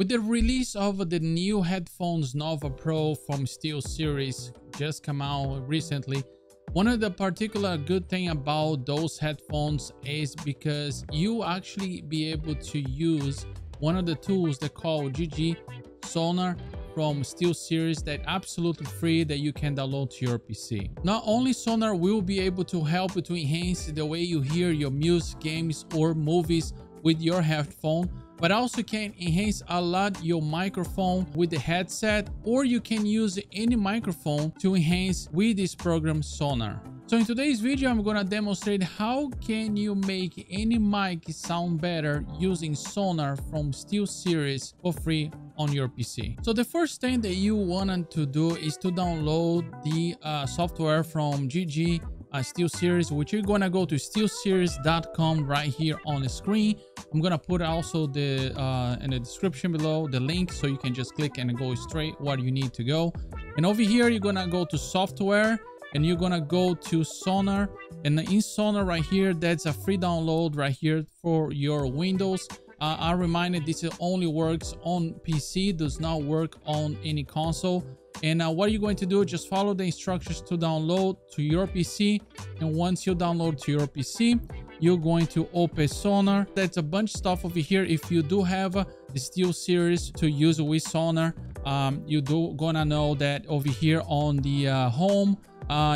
With the release of the new headphones Nova Pro from SteelSeries just come out recently, one of the particular good thing about those headphones is because you actually be able to use one of the tools they call GG Sonar from SteelSeries that absolutely free that you can download to your PC. Not only Sonar will be able to help you to enhance the way you hear your music, games or movies with your headphone, but also can enhance a lot your microphone with the headset, or you can use any microphone to enhance with this program Sonar. So in today's video, I'm gonna demonstrate how can you make any mic sound better using Sonar from SteelSeries for free on your PC. So the first thing that you wanted to do is to download the software from GG SteelSeries, which you're gonna go to steelseries.com right here on the screen. I'm gonna put also the in the description below the link, so you can just click and go straight where you need to go. And over here you're gonna go to software and you're gonna go to Sonar, and in Sonar right here, that's a free download right here for your Windows. I reminded this only works on PC, does not work on any console. And what you're going to do, just follow the instructions to download to your PC. And once you download to your PC, you're going to open Sonar. That's a bunch of stuff over here. If you do have the SteelSeries to use with Sonar, you do gonna know that over here on the home,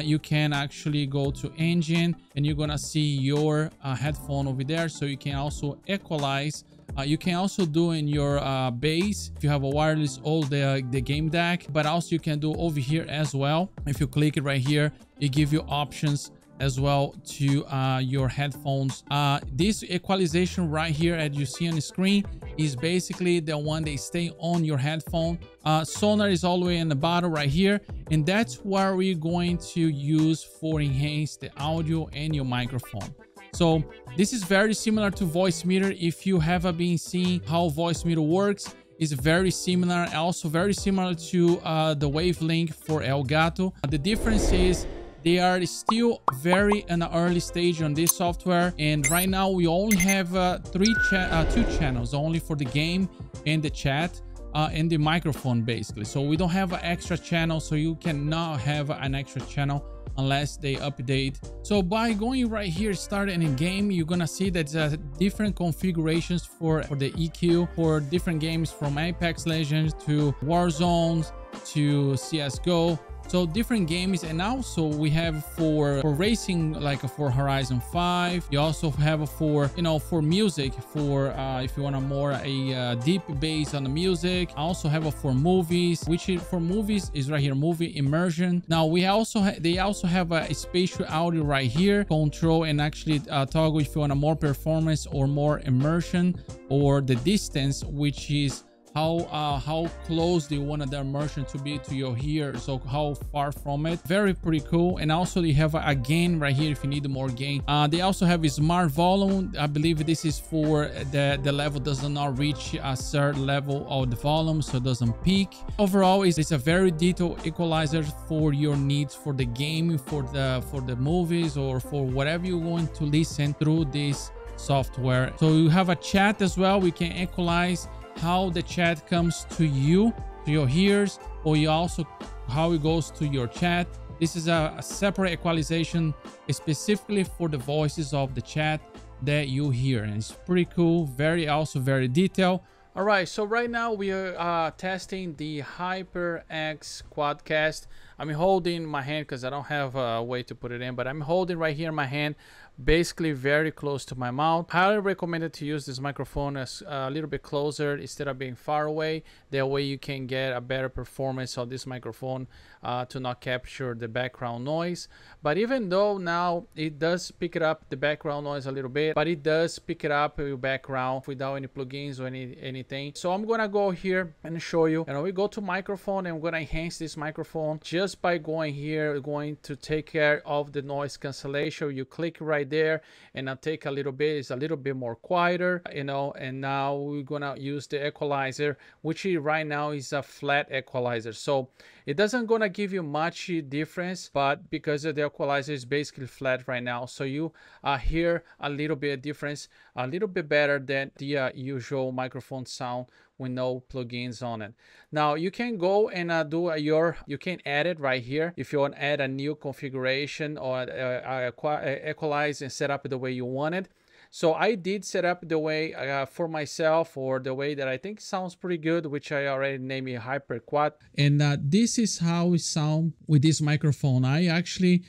you can actually go to engine and you're gonna see your headphone over there. So you can also equalize. You can also do in your bass if you have a wireless or the game deck, but also you can do over here as well. If you click it right here, it gives you options as well to your headphones. This equalization right here as you see on the screen is basically the one they stay on your headphone. Sonar is all the way in the bottom right here, and that's where we're going to use for enhance the audio and your microphone. So this is very similar to VoiceMeeter. If you haven't been seeing how VoiceMeeter works, it's very similar, also very similar to the WaveLink for Elgato. The difference is they are still very in the early stage on this software. And right now we only have two channels, only for the game and the chat and the microphone basically. So we don't have an extra channel, so you cannot have an extra channel unless they update. So by going right here, start in a game, you're gonna see that there's different configurations for the EQ for different games, from Apex Legends to Warzone to CSGO. So different games, and also we have for racing, like for Horizon 5. You also have for, you know, for music, for if you want a more deep bass on the music. I also have for movies, which for movies is right here, movie immersion. Now we also they also have a spatial audio right here, control, and actually toggle if you want a more performance or more immersion, or the distance, which is how close do you want the immersion to be to your ear, so how far from it. Very pretty cool. And also they have a gain right here if you need more gain. They also have a smart volume. I believe this is for the level does not reach a certain level of the volume, so it doesn't peak. Overall, it's a very detailed equalizer for your needs for the game, for the movies, or for whatever you want to listen through this software. So you have a chat as well. We can equalize how the chat comes to you, to your ears, or you also how it goes to your chat. This is a separate equalization specifically for the voices of the chat that you hear, and it's pretty cool, very also very detailed. All right, so right now we are testing the HyperX QuadCast. I'm holding my hand because I don't have a way to put it in, but I'm holding right here in my hand, basically very close to my mouth. Highly recommended to use this microphone as a little bit closer instead of being far away. That way you can get a better performance of this microphone to not capture the background noise. But even though now it does pick it up the background noise a little bit, but it does pick it up your background without any plugins or any. So I'm gonna go here and show you, and we go to microphone, and I'm gonna enhance this microphone just by going here. We're going to take care of the noise cancellation. You click right there, and I'll take a little bit, it's a little bit more quieter, you know. And now we're gonna use the equalizer, which right now is a flat equalizer, so it doesn't gonna give you much difference, but because the equalizer is basically flat right now, so you hear a little bit of difference, a little bit better than the usual microphone sound with no plugins on it. Now you can go and you can add it right here if you want to add a new configuration or equalize and set up the way you want it. So I did set up the way for myself, or the way that I think sounds pretty good, which I already named it HyperQuad. And this is how it sounds with this microphone. I actually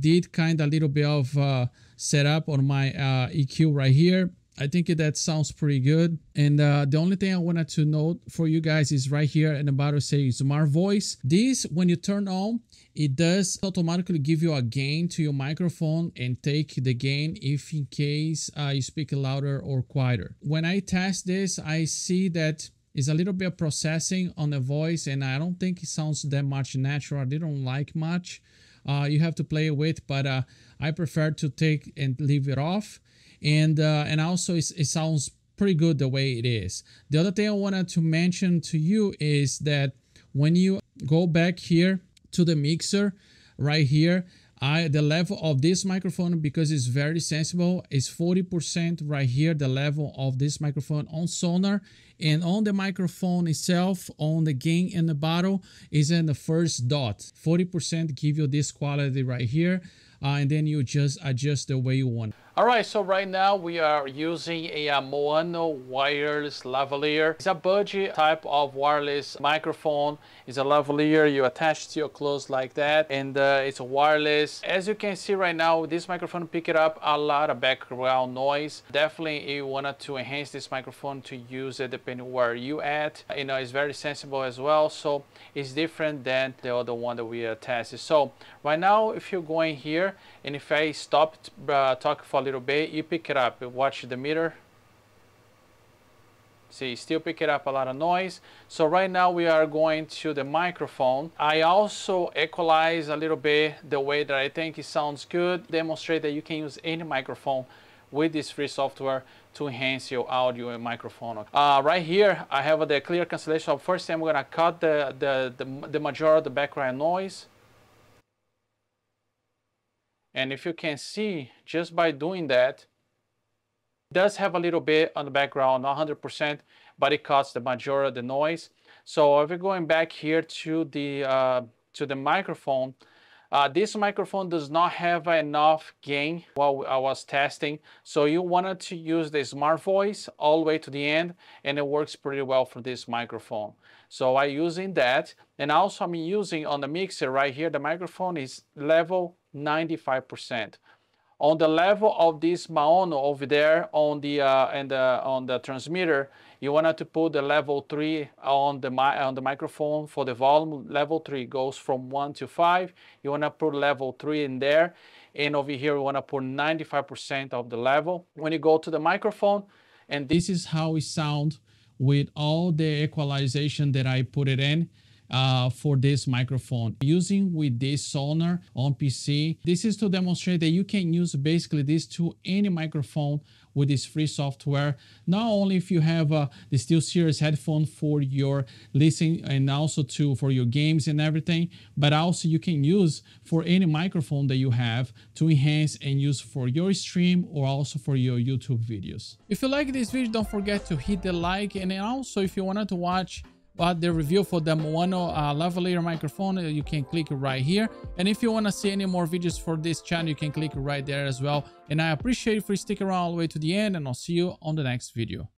did kind of a little bit of setup on my EQ right here. I think that sounds pretty good. And the only thing I wanted to note for you guys is right here in the bottom say Smart Voice. This, when you turn on, it does automatically give you a gain to your microphone and take the gain if in case you speak louder or quieter. When I test this, I see that it's a little bit of processing on the voice, and I don't think it sounds that much natural. They don't like much. You have to play with, but I prefer to take and leave it off. And also it sounds pretty good the way it is. The other thing I wanted to mention to you is that when you go back here to the mixer right here, the level of this microphone, because it's very sensible, is 40% right here, the level of this microphone on Sonar. And on the microphone itself, on the gain and the bottle, is in the first dot. 40% give you this quality right here. And then you just adjust the way you want. All right, so right now we are using a Maono wireless lavalier. It's a budget type of wireless microphone. It's a lavalier you attach to your clothes like that, and it's wireless. As you can see right now, this microphone picked up a lot of background noise. Definitely you wanted to enhance this microphone to use it depending where you at. You know, it's very sensible as well, so it's different than the other one that we tested. So right now, if you're going here, and if I stopped talking for a little bit, you pick it up. Watch the meter. See, still pick it up a lot of noise. So right now we are going to the microphone. I also equalize a little bit the way that I think it sounds good. Demonstrate that you can use any microphone with this free software to enhance your audio and microphone. Right here, I have the clear cancellation. First, I'm gonna cut the majority of the background noise. And if you can see, just by doing that, it does have a little bit on the background, not 100%, but it cuts the majority of the noise. So if we're going back here to the microphone, this microphone does not have enough gain while I was testing. So you wanted to use the Smart Voice all the way to the end, and it works pretty well for this microphone. So I'm using that, and also I'm using on the mixer right here, the microphone is level 95%. On the level of this Maono over there on the on the transmitter, you wanted to put the level 3 on the microphone for the volume. Level 3 goes from 1 to 5. You want to put level 3 in there, and over here you want to put 95% of the level. When you go to the microphone, and this is how it sounds with all the equalization that I put it in. For this microphone using with this Sonar on PC. This is to demonstrate that you can use basically this to any microphone with this free software. Not only if you have the SteelSeries headphone for your listening and also for your games and everything, but also you can use for any microphone that you have to enhance and use for your stream or also for your YouTube videos. If you like this video, don't forget to hit the like, and then also if you wanted to watch the review for the Maono lavalier microphone, you can click right here. And if you want to see any more videos for this channel, you can click right there as well. And I appreciate if you stick around all the way to the end, and I'll see you on the next video.